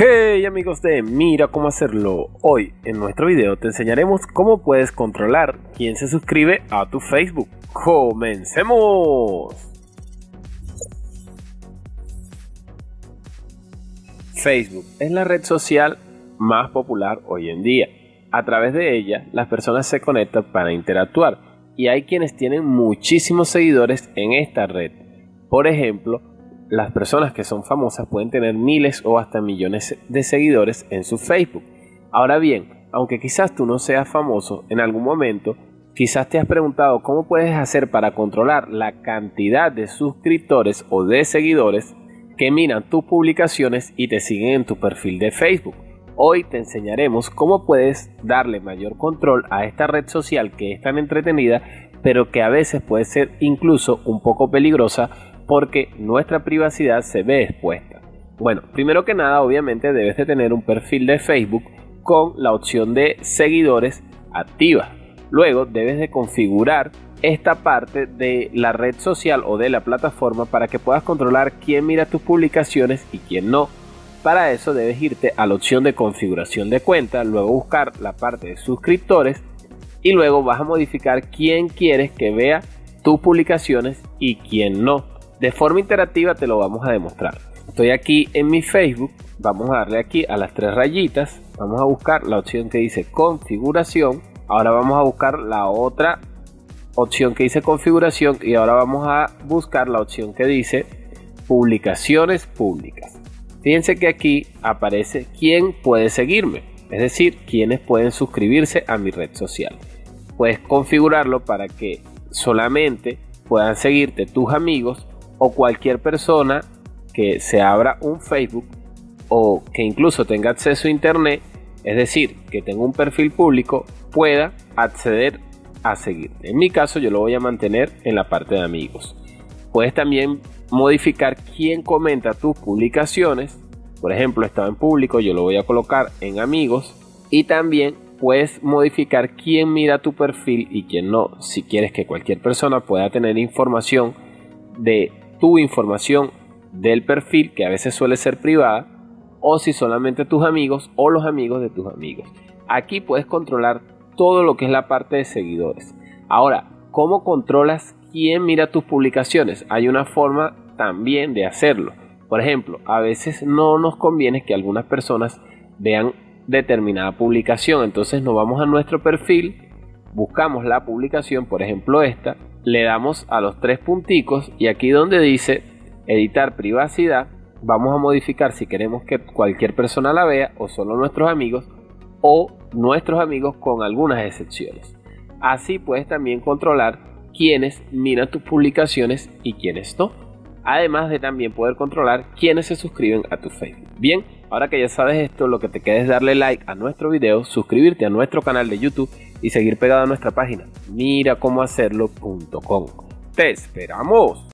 Hey amigos de Mira cómo hacerlo, hoy en nuestro video te enseñaremos cómo puedes controlar quién se suscribe a tu Facebook. ¡Comencemos! Facebook es la red social más popular hoy en día. A través de ella las personas se conectan para interactuar y hay quienes tienen muchísimos seguidores en esta red. Por ejemplo, las personas que son famosas pueden tener miles o hasta millones de seguidores en su Facebook. Ahora bien, aunque quizás tú no seas famoso en algún momento, quizás te has preguntado cómo puedes hacer para controlar la cantidad de suscriptores o de seguidores que miran tus publicaciones y te siguen en tu perfil de Facebook. Hoy te enseñaremos cómo puedes darle mayor control a esta red social que es tan entretenida, pero que a veces puede ser incluso un poco peligrosa, porque nuestra privacidad se ve expuesta. Bueno, primero que nada, obviamente debes de tener un perfil de Facebook con la opción de seguidores activa. Luego debes de configurar esta parte de la red social o de la plataforma para que puedas controlar quién mira tus publicaciones y quién no. Para eso debes irte a la opción de configuración de cuenta, luego buscar la parte de suscriptores y luego vas a modificar quién quieres que vea tus publicaciones y quién no. De forma interactiva te lo vamos a demostrar. Estoy aquí en mi Facebook, vamos a darle aquí a las tres rayitas, vamos a buscar la opción que dice configuración, ahora vamos a buscar la otra opción que dice configuración y ahora vamos a buscar la opción que dice publicaciones públicas. Fíjense que aquí aparece quién puede seguirme, es decir, quiénes pueden suscribirse a mi red social. Puedes configurarlo para que solamente puedan seguirte tus amigos o cualquier persona que se abra un Facebook o que incluso tenga acceso a internet, es decir, que tenga un perfil público, pueda acceder a seguirte. En mi caso yo lo voy a mantener en la parte de amigos. Puedes también modificar quién comenta tus publicaciones. Por ejemplo, estaba en público, yo lo voy a colocar en amigos. Y también puedes modificar quién mira tu perfil y quién no, si quieres que cualquier persona pueda tener información de tu información del perfil, que a veces suele ser privada, o si solamente tus amigos o los amigos de tus amigos. Aquí puedes controlar todo lo que es la parte de seguidores. Ahora, ¿cómo controlas quién mira tus publicaciones? Hay una forma también de hacerlo. Por ejemplo, a veces no nos conviene que algunas personas vean determinada publicación, entonces nos vamos a nuestro perfil, buscamos la publicación, por ejemplo esta, le damos a los tres punticos y aquí donde dice editar privacidad, vamos a modificar si queremos que cualquier persona la vea o solo nuestros amigos o nuestros amigos con algunas excepciones. Así puedes también controlar quiénes miran tus publicaciones y quiénes no, además de también poder controlar quiénes se suscriben a tu Facebook. Bien, ahora que ya sabes esto, lo que te queda es darle like a nuestro video, suscribirte a nuestro canal de YouTube y seguir pegado a nuestra página miracomohacerlo.com. ¡Te esperamos!